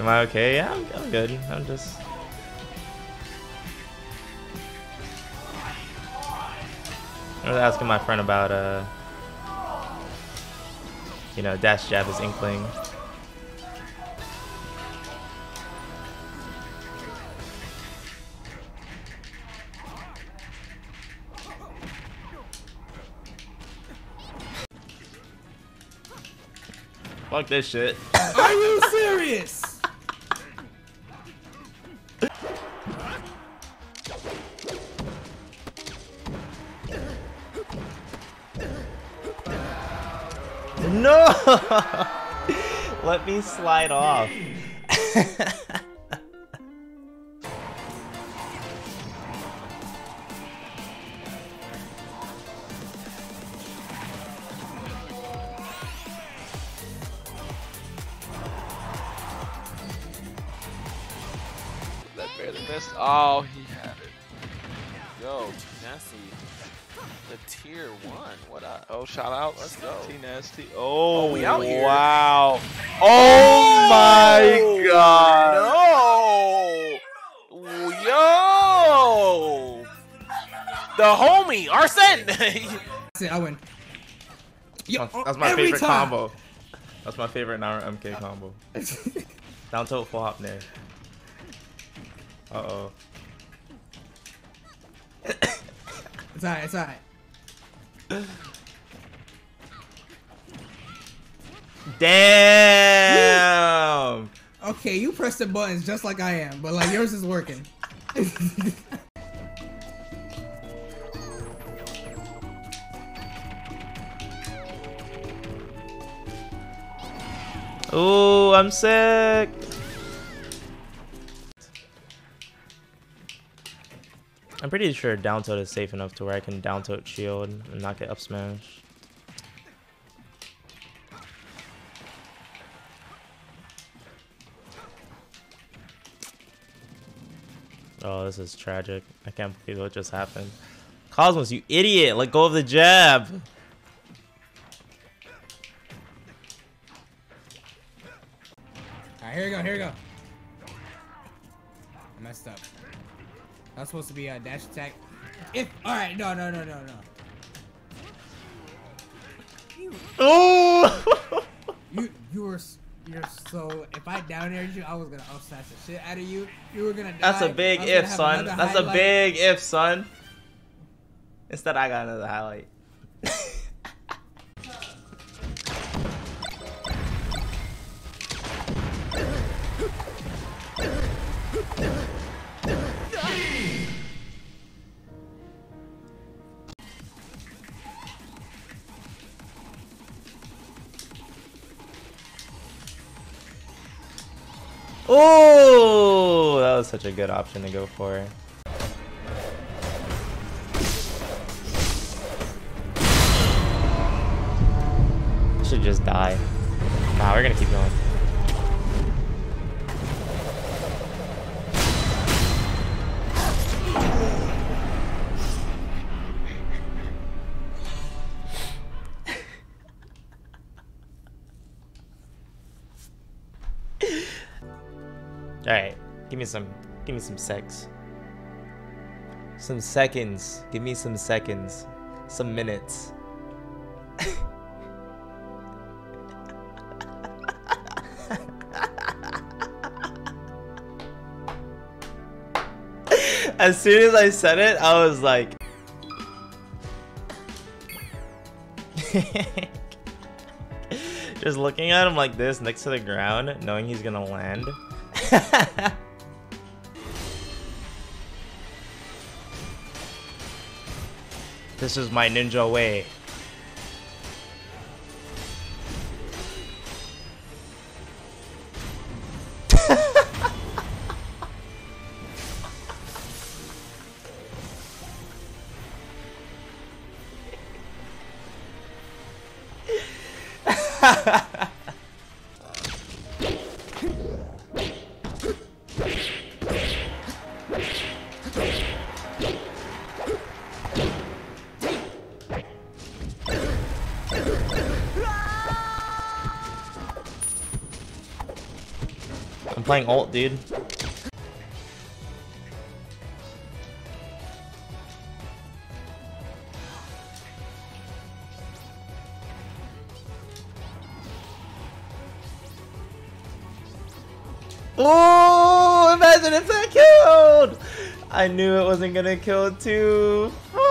Am I okay? Yeah, I'm good. I'm just... I was asking my friend about, you know, dash jab is Inkling. Fuck this shit. Are you serious? No! Let me slide off. Oh, he had it. Yo, nasty. The tier one. What up? Oh, shout out. Let's go. Nasty. Oh, we out here. Wow. Oh my God. No. Yo. The homie, Arsene. See, I win. Yo, that's my favorite combo. That's my favorite Nara MK combo. Down tilt full hop there. Uh-oh. It's alright, it's alright. Damn! Okay, you press the buttons just like I am, but like yours is working. Ooh, I'm sick! I'm pretty sure down tilt is safe enough to where I can down tilt shield and not get up smash. Oh, this is tragic. I can't believe what just happened. Cosmos, you idiot! Let go of the jab! Alright, here we go, here we go. I messed up. That's supposed to be a dash attack. If alright, no. Oh! you're so. If I down aired you, I was gonna up smash the shit out of you. You were gonna die. That's a big if, son. That's a big if, son. Instead, I got another highlight. Oh, that was such a good option to go for. I should just die. Nah, we're gonna keep going. Alright, give me some secs. Some seconds. Give me some seconds. Some minutes. As soon as I said it, I was like just looking at him like this next to the ground, knowing he's gonna land. This is my ninja way. I'm playing alt, dude. Oh, imagine if that killed! I knew it wasn't gonna kill too. Fuck.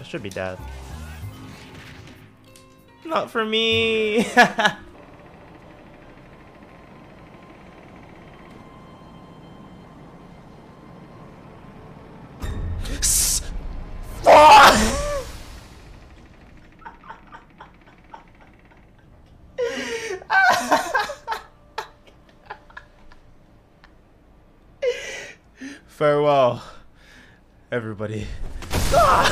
I should be dead. Not for me. Farewell, everybody. Ah!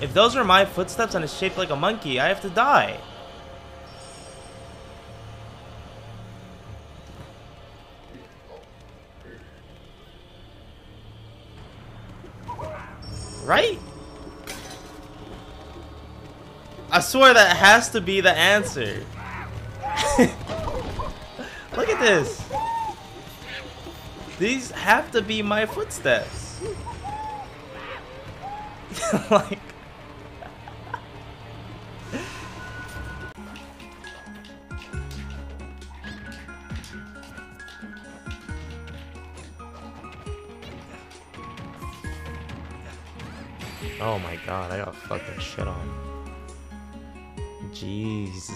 If those are my footsteps and it's shaped like a monkey, I have to die. Right? I swear that has to be the answer. Look at this. These have to be my footsteps. Like. Oh my god, I got fucking shit on. Jesus.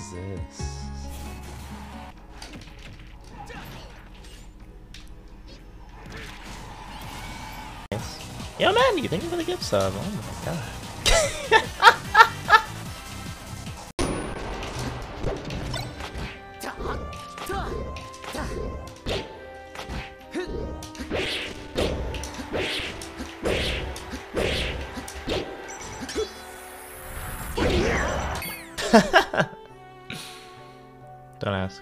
Yo man, you think I'm gonna give some? Oh my god. Don't ask.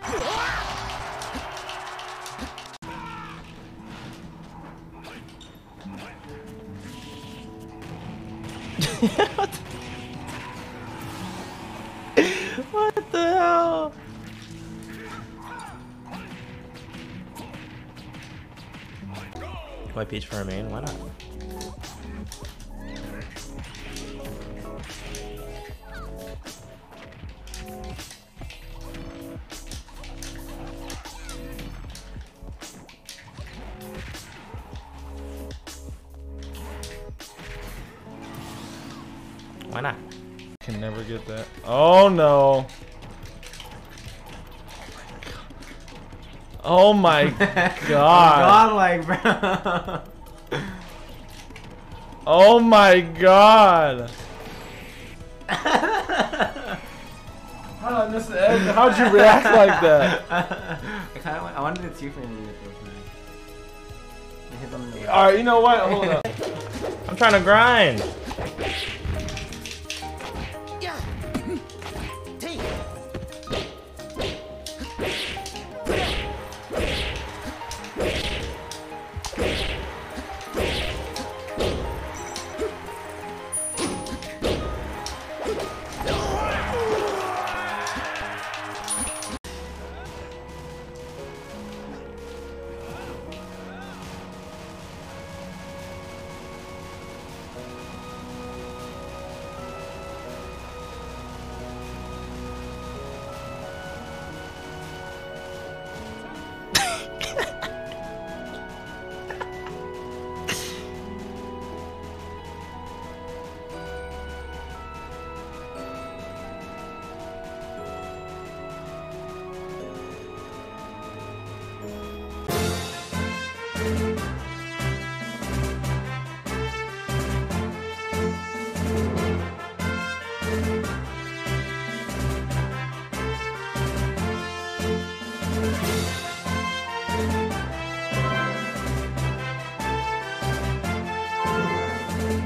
What the hell? White peach for a main? Why not? Why not? Can never get that. Oh no. Oh my god. Godlike, bro. Oh my god. How'd you react like that? I wanted a two frame with this man. Alright, you know what? Hold up. I'm trying to grind.